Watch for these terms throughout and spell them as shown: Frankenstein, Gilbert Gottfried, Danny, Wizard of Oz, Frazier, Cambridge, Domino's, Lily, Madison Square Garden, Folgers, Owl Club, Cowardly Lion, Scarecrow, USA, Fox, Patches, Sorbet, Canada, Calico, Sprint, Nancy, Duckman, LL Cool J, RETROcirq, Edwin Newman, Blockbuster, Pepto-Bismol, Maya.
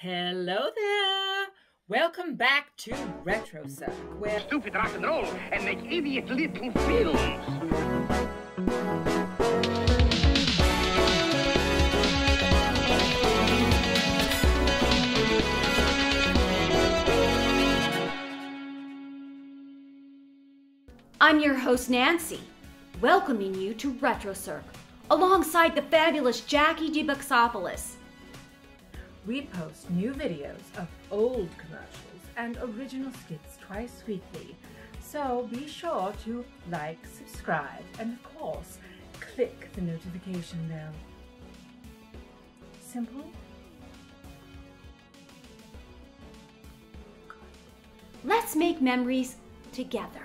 Hello there! Welcome back to RETROcirq, where stupid rock and roll and make idiot little films. I'm your host Nancy, welcoming you to RETROcirq, alongside the fabulous Jacqueline Dboxopolous. We post new videos of old commercials and original skits twice weekly, so be sure to like, subscribe, and of course, click the notification bell. Simple? Let's make memories together.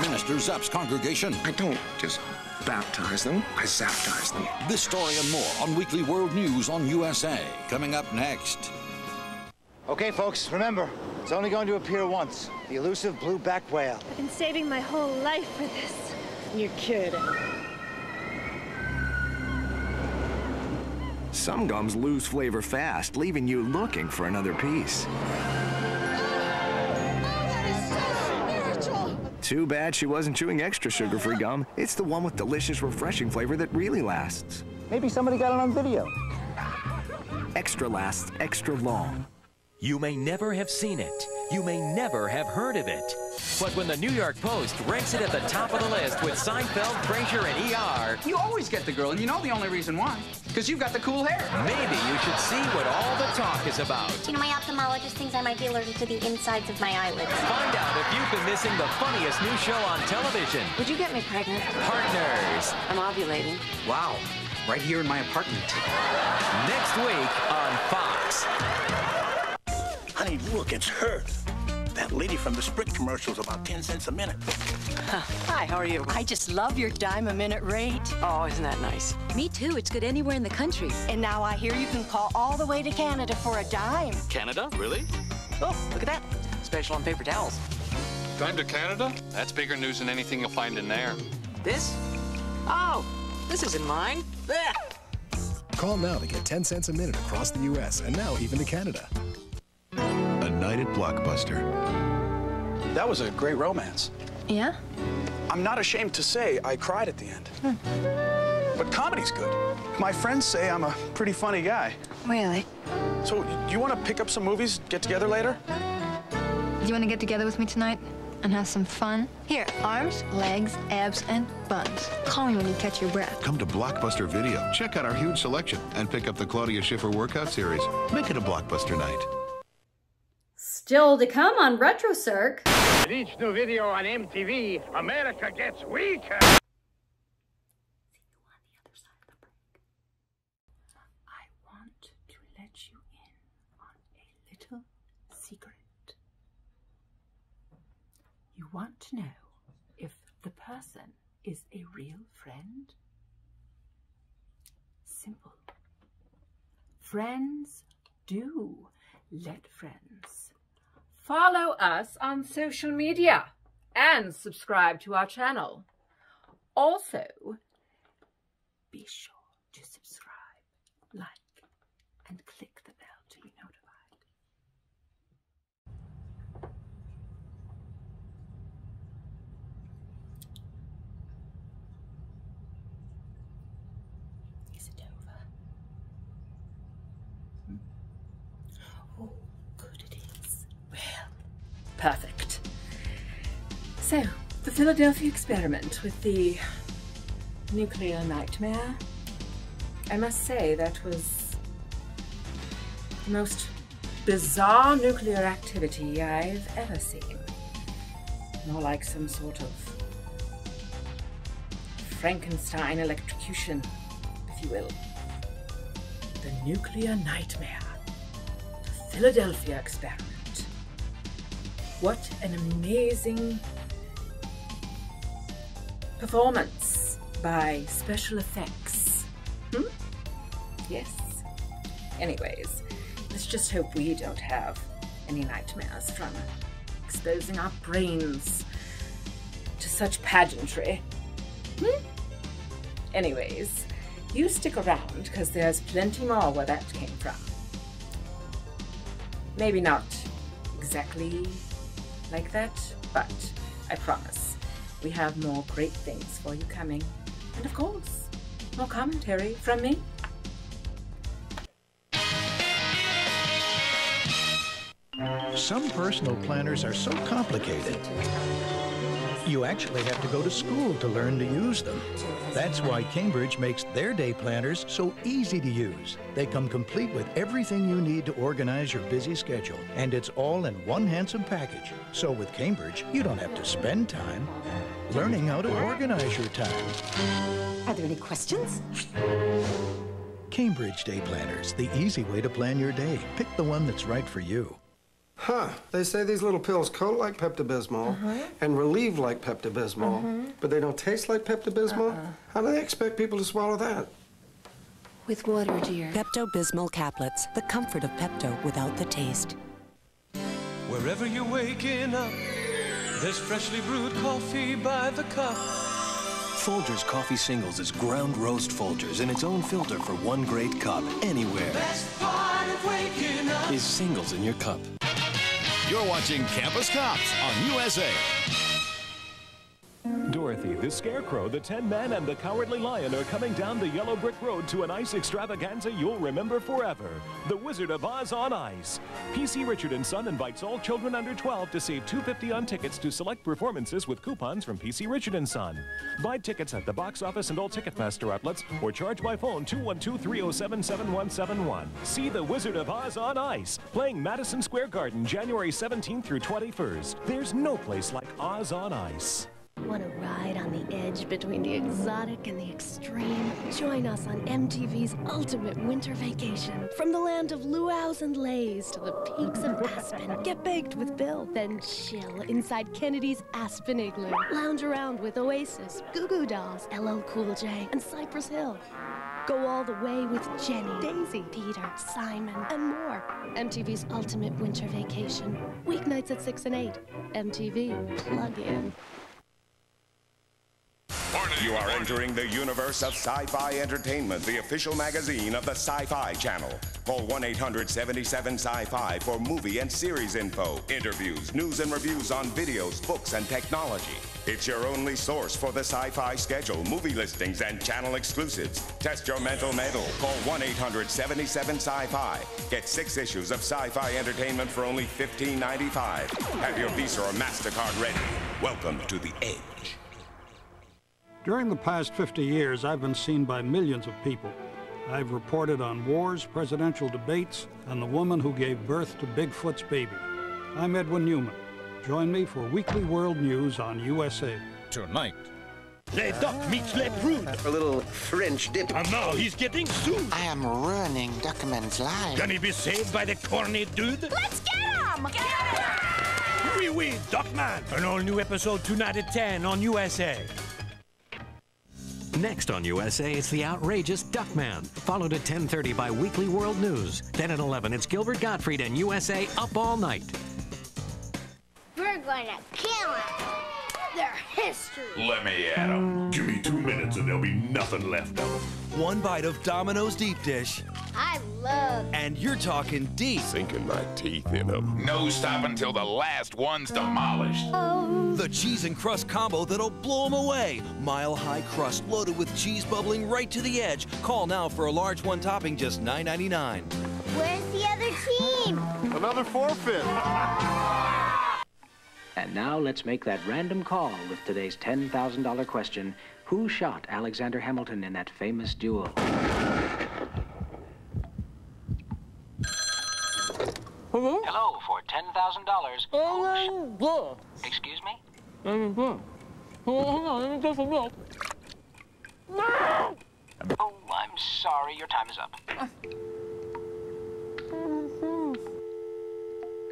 Minister zaps congregation. I don't just baptize them, I zaptize them. This story and more on Weekly World News on USA, coming up next. Okay, folks, remember, it's only going to appear once, the elusive blue back whale. I've been saving my whole life for this. You're kidding. Some gums lose flavor fast, leaving you looking for another piece. Too bad she wasn't chewing extra sugar-free gum. It's the one with delicious, refreshing flavor that really lasts. Maybe somebody got it on video. Extra lasts extra long. You may never have seen it. You may never have heard of it. But when the New York Post ranks it at the top of the list with Seinfeld, Frazier, and ER... You always get the girl, and you know the only reason why. Because you've got the cool hair. Maybe you should see what all the talk is about. You know, my ophthalmologist thinks I might be allergic to the insides of my eyelids. Find out if you've been missing the funniest new show on television. Would you get me pregnant? Partners. I'm ovulating. Wow. Right here in my apartment. Next week on Fox. Honey, look, it's her. That lady from the Sprint commercial's about 10 cents a minute. Hi, how are you? I just love your dime-a-minute rate. Oh, isn't that nice? Me too. It's good anywhere in the country. And now I hear you can call all the way to Canada for a dime. Canada? Really? Oh, look at that. Special on paper towels. Dime to Canada? That's bigger news than anything you'll find in there. This? Oh, this isn't mine. Call now to get 10 cents a minute across the U.S. and now even to Canada. A night at Blockbuster. That was a great romance. Yeah? I'm not ashamed to say I cried at the end. But comedy's good. My friends say I'm a pretty funny guy. Really? So, do you want to pick up some movies, get together later? Do you want to get together with me tonight and have some fun? Here, arms, legs, abs, and buns. Call me when you catch your breath. Come to Blockbuster Video. Check out our huge selection and pick up the Claudia Schiffer workout series. Make it a Blockbuster night. Still to come on RETROcirq. With each new video on MTV, America gets weaker. See you on the other side of the break. I want to let you in on a little secret. You want to know if the person is a real friend? Simple. Friends do let friends. Follow us on social media and subscribe to our channel. Also, be sure to subscribe, like, and click the bell to be notified. Is it over? Oh, good it is. Well. Perfect. So, the Philadelphia experiment with the nuclear nightmare. I must say that was the most bizarre nuclear activity I've ever seen. More like some sort of Frankenstein electrocution, if you will. The nuclear nightmare. The Philadelphia experiment. What an amazing performance by special effects. Yes. Anyways, let's just hope we don't have any nightmares from exposing our brains to such pageantry. Anyways, you stick around because there's plenty more where that came from. Maybe not exactly like that, but I promise we have more great things for you coming. And of course, more commentary from me. Some personal planners are so complicated, you actually have to go to school to learn to use them. That's why Cambridge makes their day planners so easy to use. They come complete with everything you need to organize your busy schedule, and it's all in one handsome package. So with Cambridge, you don't have to spend time learning how to organize your time. Are there any questions? Cambridge Day Planners, the easy way to plan your day. Pick the one that's right for you. Huh, they say these little pills coat like Pepto-Bismol and relieve like Pepto-Bismol, but they don't taste like Pepto-Bismol? How do they expect people to swallow that? With water, dear. Pepto-Bismol caplets, the comfort of Pepto without the taste. Wherever you're waking up, there's freshly brewed coffee by the cup. Folgers Coffee Singles is ground roast Folgers in its own filter for one great cup anywhere. Best part of waking up is Singles in your cup. You're watching Campus Cops on USA. Dorothy, the Scarecrow, the Tin Man, and the Cowardly Lion are coming down the yellow brick road to an ice extravaganza you'll remember forever. The Wizard of Oz on Ice. PC Richard & Son invites all children under 12 to save $2.50 on tickets to select performances with coupons from PC Richard & Son. Buy tickets at the box office and all Ticketmaster outlets, or charge by phone 212-307-7171. See The Wizard of Oz on Ice, playing Madison Square Garden January 17th through 21st. There's no place like Oz on Ice. Want to ride on the edge between the exotic and the extreme? Join us on MTV's ultimate winter vacation. From the land of luau's and lays to the peaks of Aspen. Get baked with Bill, then chill inside Kennedy's Aspen Igloo. Lounge around with Oasis, Goo Goo Dolls, LL Cool J, and Cypress Hill. Go all the way with Jenny, Daisy, Peter, Simon, and more. MTV's ultimate winter vacation. Weeknights at 6 and 8. MTV, plug in. You are entering the universe of Sci-Fi Entertainment, the official magazine of the Sci-Fi Channel. Call 1-800-77-SCI-FI for movie and series info, interviews, news and reviews on videos, books, and technology. It's your only source for the sci-fi schedule, movie listings, and channel exclusives. Test your mental mettle. Call 1-800-77-SCI-FI. Get 6 issues of Sci-Fi Entertainment for only $15.95. Have your Visa or MasterCard ready. Welcome to the Edge. During the past 50 years, I've been seen by millions of people. I've reported on wars, presidential debates, and the woman who gave birth to Bigfoot's baby. I'm Edwin Newman. Join me for Weekly World News on USA. Tonight. Les duck meets les prunes. A little French dip. And now he's getting sued. I am ruining Duckman's life. Can he be saved by the corny dude? Let's get him! Get him! Oui, oui, Duckman. An all-new episode tonight at 10 on USA. Next on USA, it's the outrageous Duckman, followed at 10:30 by Weekly World News. Then at 11, it's Gilbert Gottfried and USA Up All Night. We're going to kill them. Their history. Let me at them. Give me 2 minutes and there'll be nothing left of them. One bite of Domino's deep dish. I love. And you're talking deep. Sinking my teeth in them. No stop until the last one's demolished. Oh. The cheese and crust combo that'll blow them away. Mile-high crust loaded with cheese bubbling right to the edge. Call now for a large one topping just $9.99. Where's the other team? Another forfeit. And now let's make that random call with today's $10,000 question. Who shot Alexander Hamilton in that famous duel? Hello? Hello, for $10,000. Oh, excuse me? Oh, hold on, let me go for milk. No! Oh, I'm sorry, your time is up.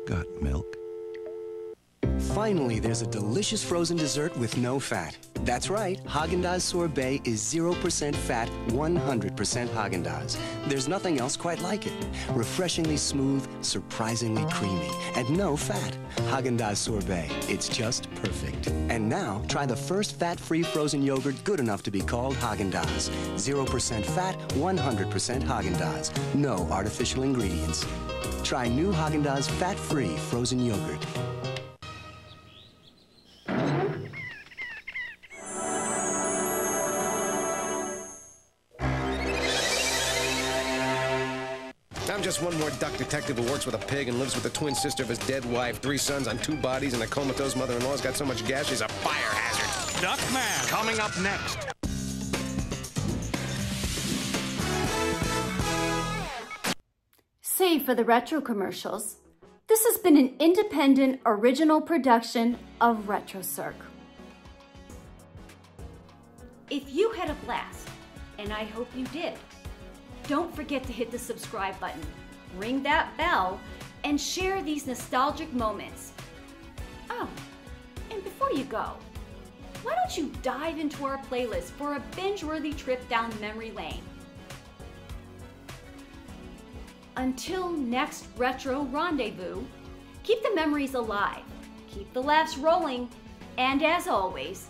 Got milk? Finally, there's a delicious frozen dessert with no fat. That's right, Haagen-Dazs Sorbet is 0% fat, 100% Haagen-Dazs. There's nothing else quite like it. Refreshingly smooth, surprisingly creamy, and no fat. Haagen-Dazs Sorbet, it's just perfect. And now, try the first fat-free frozen yogurt good enough to be called Haagen-Dazs. 0% fat, 100% Haagen-Dazs. No artificial ingredients. Try new Haagen-Dazs fat-free frozen yogurt. I'm just one more duck detective who works with a pig and lives with the twin sister of his dead wife, 3 sons on 2 bodies, and a comatose mother-in-law's got so much gas she's a fire hazard. Duckman! Coming up next. Save for the retro commercials. This has been an independent, original production of RETROcirq. If you had a blast, and I hope you did, don't forget to hit the subscribe button, ring that bell, and share these nostalgic moments. Oh, and before you go, why don't you dive into our playlist for a binge-worthy trip down memory lane? Until next retro rendezvous, keep the memories alive, keep the laughs rolling, and as always,